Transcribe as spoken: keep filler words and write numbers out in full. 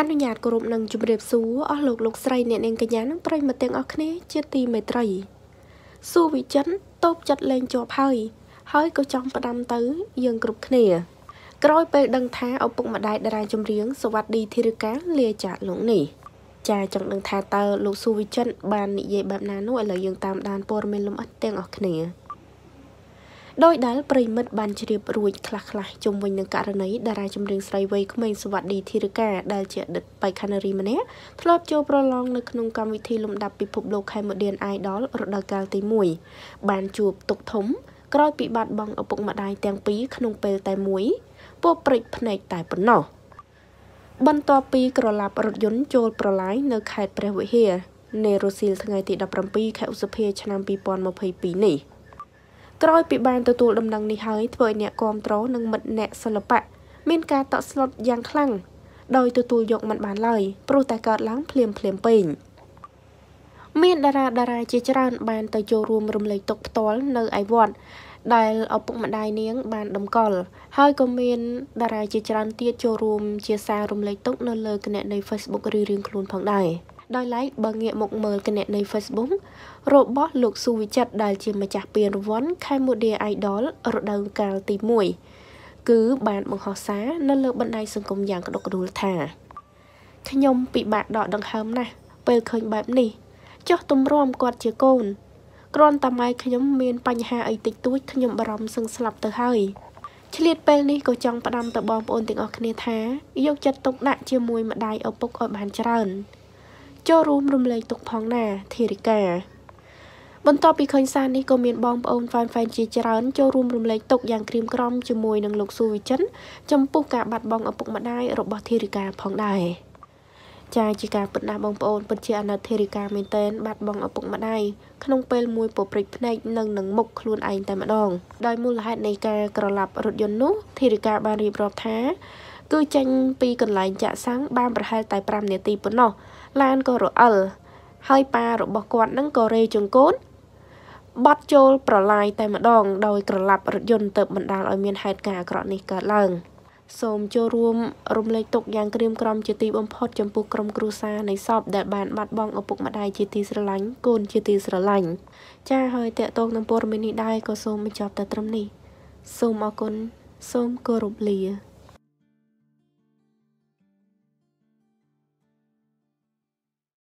อนุญาตกรุบนังจุบเรียบซูอหลกหลกใส่เนนเองกันยานังไตรมาเตียงอคเนเจตีไม่ไตรสู้วิจันตบจัดแรงจอบให้ให้ก็จ้องประดำตื้อยังกรุบเนียกรอยไปดังท้าเอาปุ่มมาได้ดารายจมเรียงสวัสดีทีรกาเลียจ่าหลงหนีจ่าจังดังท้าเตอลูกสู้วิจันบานนิเยแบบนั้นนู่นเลยยังตามดานปอร์เมลมอัดเตียงอคเนียโดยดัลปริมัดบันเฉียบรวยคลักคลักจมวิญญาณการนี้ดาราจำเรียงไซเวย์ขมิสวัสดีทีรกาได้เจดไปคานารีมาเนี้ยทลอบโจประลองในขนมกรรมวิธีลมดับปิภพโลกไฮโมเดียนไอดอลรดากาลตีมวยบานจูบตกถมกรอยปีบาดบังเอาปกมาได้แตงปีขนมเปลแต่มวยพวกปริพเนกแต่ปนหนอบรรทอปีกระลาบรถยนต์โจประไลในไข่เปรวเฮเนโรซิลทั้งไงติดดับรำปีแขอุสเพชนามปีปอนมาเพยปีนี่กรอยปีบานตัวตัวดำดังนิหายเผยเนี่ยกอมตรอนังมัดแหนสลับปะเมนกาต่อสลดยางคลั่งโดยตัวตัวยกมันบานเลยโปรแต่เกิดล้างเพลียมเพลียมเป่งเมนดาราดาราเจจรานบานตัวโจรวมรวมเลยตกตอลในไอวอนได้เอาปุ่มมาได้เนี้ยบานดำกอลให้ก็เมนดาราเจจรานเตี้ยโจรวมเจียซารวมเลยตกนเลยกันในเฟซบุ๊กรีเรียงคลุนพังได้โดยไลฟ์บางเงียมกเมินกันในเฟซบุ๊กโรบอทลูกสูวิจัดได้เจียมมาจากเปลี่ยนวันไข่โมเดียไอดอลรถดังกาลตีมวยคือบานบังหอสานั่นเลยบันไดสังคมอย่างกระดกกระดูแทนขยมปีบาดดอกดังคำนะเปิดเคยแบบนี้เจ้าตุ่มร่วมกอดเจ้าโกนกรอนตาไม้ขยมเมียนปัญหาไอติดตุ้ยขยมบารมซึ่งสลับเตะให้เฉลี่ยเปลนี่ก็จังประดมตะบอมโอนติงออกเนท้ายกจัดตกหนักเจียมวยมาได้เอาปกเอาบานจรันเจ้ารุมรุมเลยตกพองหน้าเทริกาบนต่อปีเคยซานนี่ก็เมียนบอมโอนแฟนแฟนจีจรันเจ้ารุมรุมเลยตกอย่างครีมกรอมเจียมวยนังลูกซูวิจันจำปุกกะบัดบอมเอาปกมาได้รบบอเทริกาพองได้จ่าจิกาปนาบองปอนปนเชียนาเทริกาเมนเตนบัดบองเอาปกมาได้ขนมเปลมวยปปริพเนกหนึ่งหนึ่งมกคลุนไอแต่มาดองโดยมูลเหตุในการกระลับรถยนต์นู้เทริกาบารีบรอบแท้กู้จังปีกันไหลจะสร้างบ้านประเทศไต่ปรามเนตีปนนอลานก็รอเอลให้ปลารบบกวนนั่งก็เรจงโกนบัดโจลประลายแต่มาดองโดยกระลับรถยนต์เติบบรรดาลอยเมียนเหตุการกระนี้เกิดลังสมโจรวมรวมเลยตกยางเกรียมกรอมจิตีบอมพอดจำปูกรมครูซาในสอบแดดบานบัดบองเอาปุกมาได้จิตีสลังโกนจิตีสลังจ้าเฮยเตะตรงน้ำปอร์เมนิได้ก็สมไม่จบแต่ตรงนี้สมเอาคนสมกรุบเลีย